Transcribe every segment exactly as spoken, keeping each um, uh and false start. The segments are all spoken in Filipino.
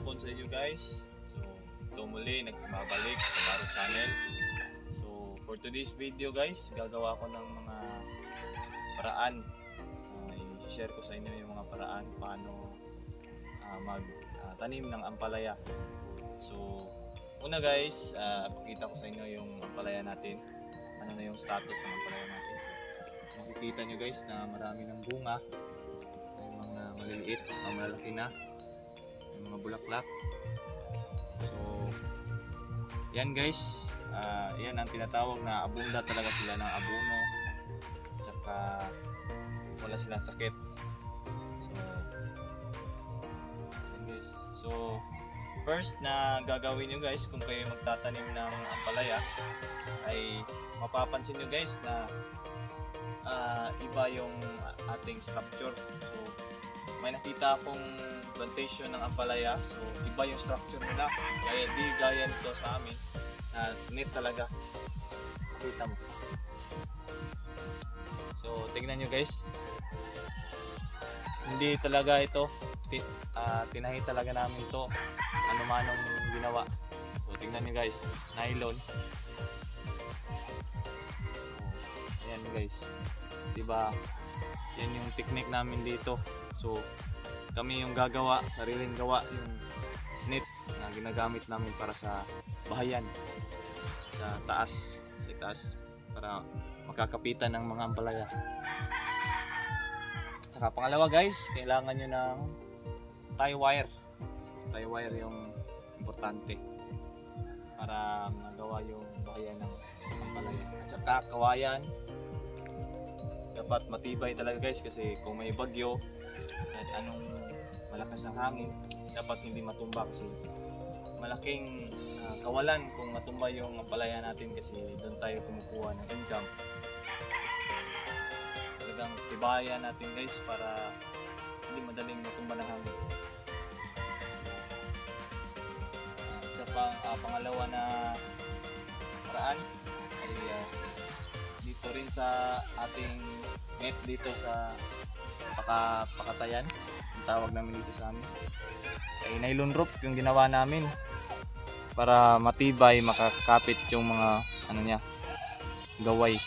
hapon sa inyo guys. So ito muli, nagbabalik sa Baro Channel. So for today's video guys, gagawa ko ng mga paraan, uh, i-share ko sa inyo yung mga paraan paano uh, magtanim uh, ng ampalaya. So una guys, uh, pakita ko sa inyo yung ampalaya natin, ano na yung status ng ampalaya natin. So makikita nyo guys na marami ng bunga, yung mga maliliit, mga malalaki na, yung mga bulaklak. So yan guys, uh, yan ang tinatawag na abunda talaga sila ng abono, tsaka wala silang sakit. So yan guys, so first na gagawin nyo guys kung kayo magtatanim ng ampalaya ay mapapansin nyo guys na uh, iba yung ating structure. So may nakita akong plantation ng ampalaya, so iba yung structure nila, kaya di gaya nito sa amin na uh, neat talaga. Kita mo, so tingnan nyo guys, hindi talaga ito Uh, tinahi talaga namin ito, ano manong ginawa. So tingnan nyo guys, nylon. So, ayan guys, diba, yan yung technique namin dito. So kami yung gagawa, sariling gawa yung net na ginagamit namin para sa bahayan, sa taas, sa taas, para makakapitan ng mga ampalaya. Saka pangalawa guys, kailangan nyo ng tie wire. Tie wire yung importante para magawa yung bahaya ng ampalaya. At saka kawayan, dapat matibay talaga guys, kasi kung may bagyo at anong malakas ang hangin, dapat hindi matumba, kasi malaking uh, kawalan kung matumba yung ampalaya natin, kasi doon tayo kumukuha ng income. Talagang tibayan natin guys para hindi madaling matumba ng hangin. Pang, uh, pangalawa na paraan ay uh, dito rin sa ating net, dito sa paka, pakatayan, ang tawag namin dito sa amin ay nylon rope yung ginawa namin para matibay, makakapit yung mga ano niya, gaway,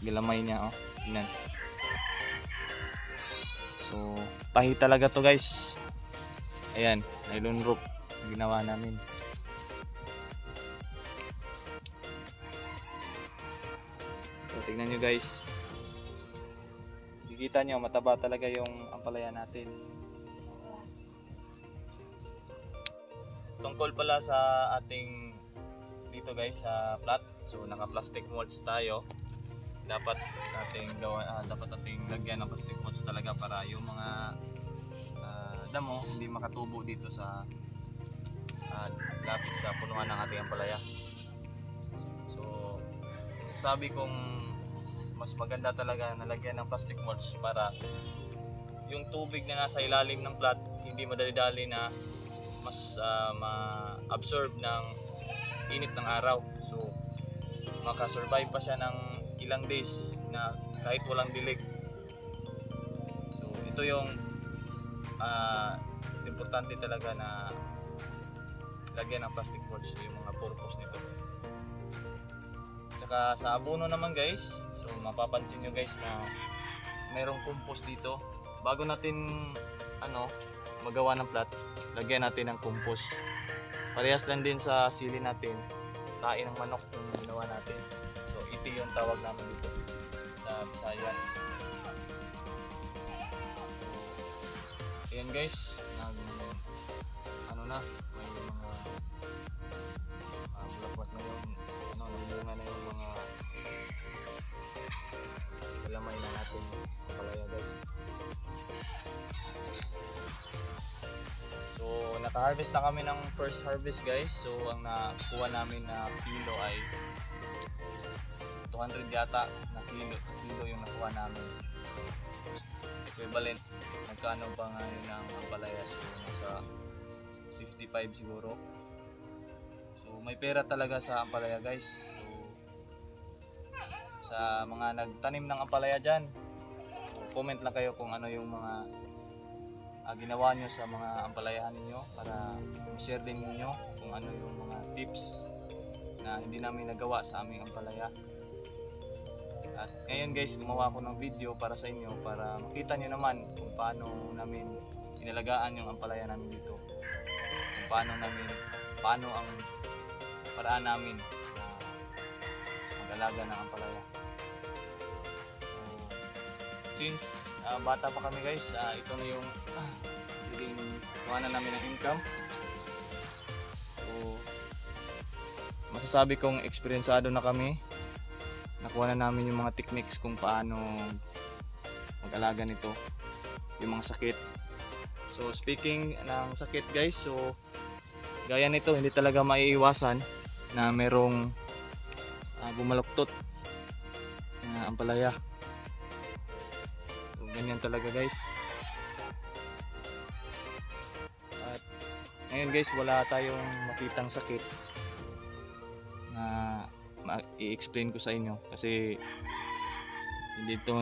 gilamay niya. Oh, yan. So tahi talaga to guys, ayan, nylon rope ginawa namin. So tingnan nyo guys, nakikita nyo mataba talaga yung ampalaya natin. Tungkol pala sa ating dito guys sa plat, so naka plastic molds tayo, dapat nating gawin, uh, dapat nating lagyan ng plastic molds talaga para yung mga uh, damo hindi makatubo dito sa uh, lapit sa punuan ng ating ampalaya. So sabi kong mas maganda talaga na lagyan ng plastic molds para yung tubig na nasa ilalim ng plat hindi madali-dali na mas uh, ma-absorb ng init ng araw. So makasurvive pa siya ng ilang days na kahit walang dilig. So ito yung uh, importante talaga na lagyan ng plastic molds, yung mga purpose nito. Tsaka sa abono naman guys, so mapapansin nyo guys na mayroong compost dito. Bago natin ano magawa ng plat, lagyan natin ng compost. Parehas lang din sa sili natin, tain ng manok yung ginawa natin. So ito yung tawag namin dito sa Visayas. Ayan guys, nag ano na, may mga uh, bulakwas na yung bunga na yung mga kalamay na natin ampalaya guys. So naka-harvest na kami ng first harvest guys. So ang nakuha namin na kilo ay two hundred yata na kilo, kilo yung nakuha namin, equivalent magkano ba ngayon ng ampalaya. So nasa fifty-five siguro. So may pera talaga sa ampalaya guys. So sa mga nagtanim ng ampalaya dyan, so, comment lang kayo kung ano yung mga uh, ginawa nyo sa mga ampalayahan ninyo, para share din ninyo kung ano yung mga tips na hindi namin nagawa sa aming ampalaya. At ngayon guys, gumawa ako ng video para sa inyo, para makita nyo naman kung paano namin inalagaan yung ampalaya namin dito, kung paano namin, paano ang paraan namin na mag-alaga ng ampalaya. Uh, since uh, bata pa kami guys, uh, ito na yung hiling uh, na namin ng income. So, masasabi kong eksperyensyado na kami. Nakuha na namin yung mga techniques kung paano mag-alaga nito, yung mga sakit. So speaking ng sakit guys, so gaya nito, hindi talaga maiiwasan na merong uh, bumaluktot na ampalaya. So ganyan talaga guys. At ngayon guys, wala tayong makitang sakit na i-explain ko sa inyo, kasi hindi to,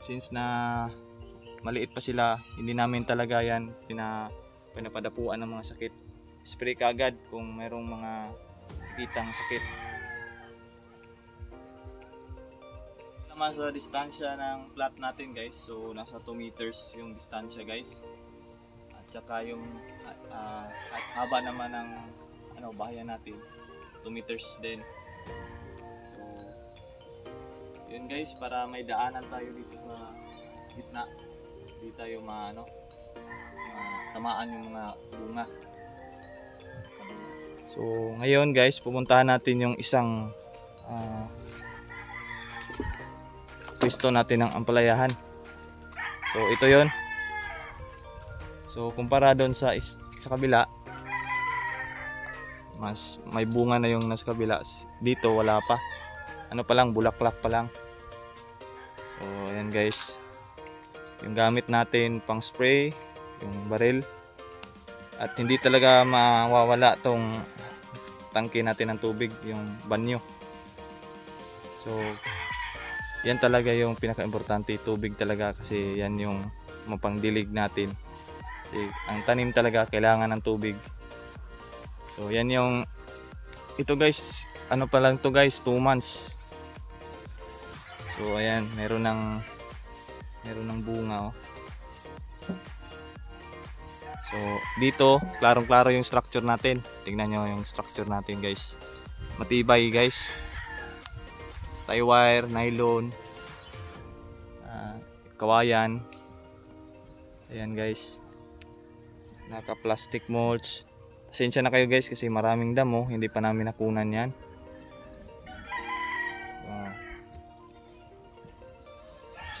since na maliit pa sila, hindi namin talaga yan pina, pinapadapuan ng mga sakit. Spray kaagad kung mayroong mga kitang sakit. Naman sa distansya ng plot natin guys, so nasa two meters yung distansya guys. At saka yung uh, at haba naman ng ano, bahayan natin two meters din. So yun guys, para may daanan tayo dito sa gitna, hindi tayo maano tamaan yung mga bunga. So ngayon guys, pupuntahan natin yung isang uh, pwesto natin ng ampalayahan. So ito yun. So kumpara doon sa sa kabila, mas may bunga na yung nasa kabila, dito wala pa, ano pa lang, bulaklak pa lang. So ayan guys, yung gamit natin pang spray, yung baril. At hindi talaga mawawala tong tangke natin ng tubig, yung banyo. So yan talaga yung pinaka-importante, tubig talaga, kasi yan yung mapangdilig natin, kasi ang tanim talaga kailangan ng tubig. So yan yung, ito guys, ano pa lang to guys, two months. So ayan, meron ng meron ng bunga oh. So dito, klarong-klaro yung structure natin. Tingnan nyo yung structure natin guys. Matibay guys. Tie wire, nylon, uh, kawayan. Ayan guys. Naka-plastic mulch. Pasensya na kayo guys, kasi maraming damo, hindi pa namin nakunan yan. Uh,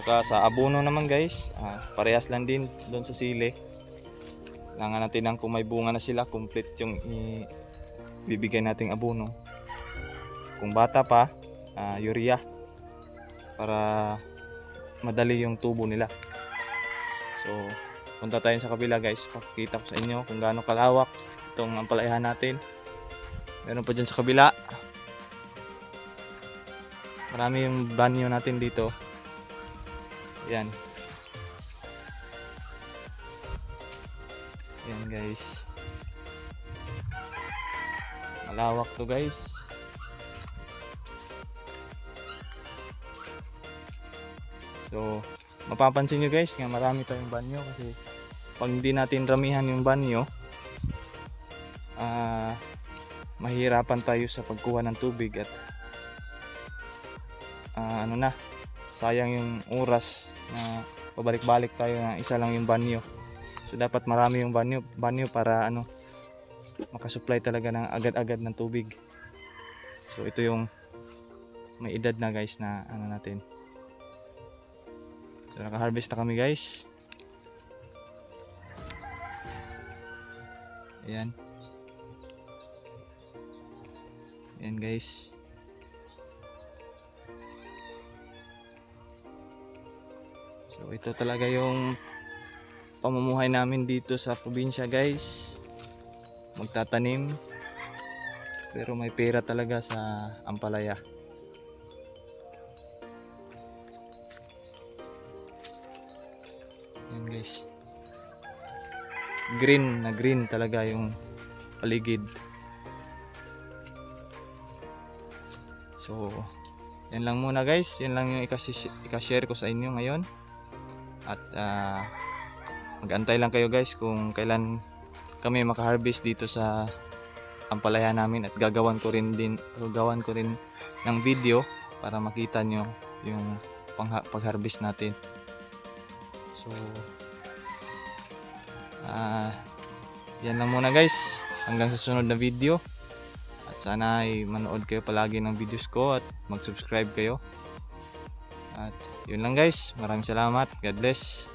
saka sa abono naman guys, uh, parehas lang din doon sa sili. Kailangan natin ang, kung may bunga na sila, complete yung ibibigay nating abono. Kung bata pa, uh, urea, para madali yung tubo nila. So punta tayo sa kabila guys, pakikita ko sa inyo kung gaano kalawak itong ampalayahan natin. Meron pa dyan sa kabila, marami yung banyo natin dito. Ayan, ayan guys, malawak to guys. So mapapansin nyo guys nga marami tayong banyo, kasi pag hindi natin ramihan yung banyo, Uh, mahirapan tayo sa pagkuha ng tubig, at uh, ano na, sayang yung oras na pabalik-balik tayo na isa lang yung banyo. So dapat marami yung banyo, banyo para ano, makasupply talaga ng agad-agad ng tubig. So ito yung may edad na guys na ano natin. So naka-harvest na kami guys. Ayan. Ayan guys. So ito talaga yung pamumuhay namin dito sa probinsya guys. Magtatanim, pero may pera talaga sa ampalaya. Ayan guys. green na green talaga yung paligid. So yan lang muna guys, yan lang yung ikashare ko sa inyo ngayon. At uh, mag-antay lang kayo guys kung kailan kami makaharvest dito sa ampalaya namin, at gagawan ko rin din gagawan ko rin ng video para makita nyo yung pag-harvest natin. So uh, yan lang muna guys, hanggang sa sunod na video, at sana ay manood kayo palagi ng videos ko at mag-subscribe kayo. At yun lang guys, maraming salamat, God bless.